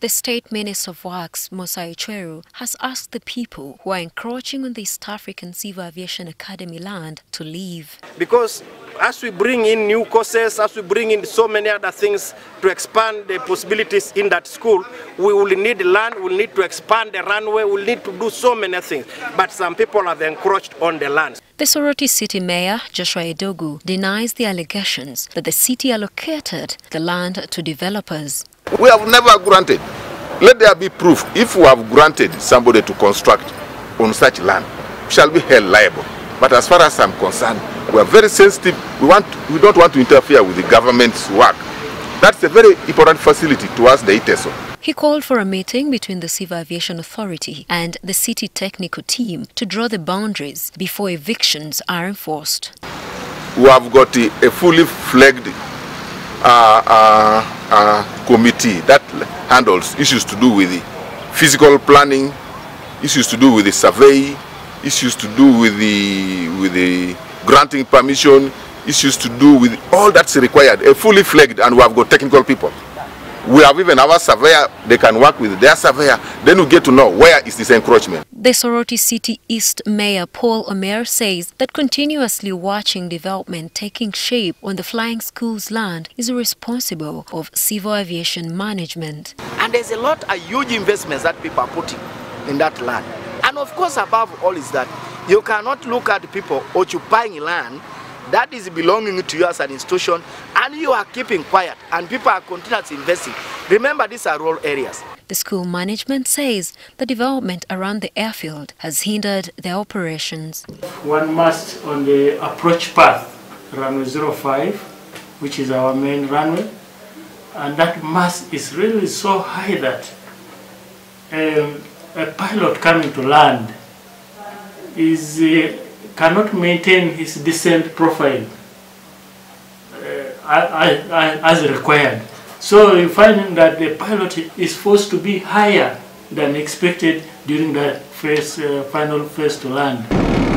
The State Minister of Works, Musa Eweru, has asked the people who are encroaching on the East African Civil Aviation Academy land to leave. Because as we bring in new courses, as we bring in so many other things to expand the possibilities in that school, we will need land, we will need to expand the runway, we will need to do so many things. But some people have encroached on the land. The Soroti City Mayor, Joshua Edogu, denies the allegations that the city allocated the land to developers. We have never granted. Let there be proof. If we have granted somebody to construct on such land, we shall be held liable. But as far as I'm concerned, we are very sensitive. We don't want to interfere with the government's work. That's a very important facility to us, the ITESO. He called for a meeting between the Civil Aviation Authority and the city technical team to draw the boundaries before evictions are enforced. We have got a fully fledged committee that handles issues to do with the physical planning, issues to do with the survey, issues to do with the granting permission, issues to do with all that's required, a fully fledged, and we have got technical people. We have even our surveyor, they can work with their surveyor, then we get to know where is this encroachment. The Soroti City East Mayor Paul Omare says that continuously watching development taking shape on the flying school's land is responsible of civil aviation management. And there's a huge investments that people are putting in that land. And of course, above all is that you cannot look at people occupying land that is belonging to you as an institution, and you are keeping quiet, and people are continuously investing. Remember, these are rural areas. The school management says the development around the airfield has hindered their operations. One mast on the approach path, runway 05, which is our main runway, and that mast is really so high that a pilot coming to land is cannot maintain his descent profile as required. So you find that the pilot is forced to be higher than expected during the final phase to land.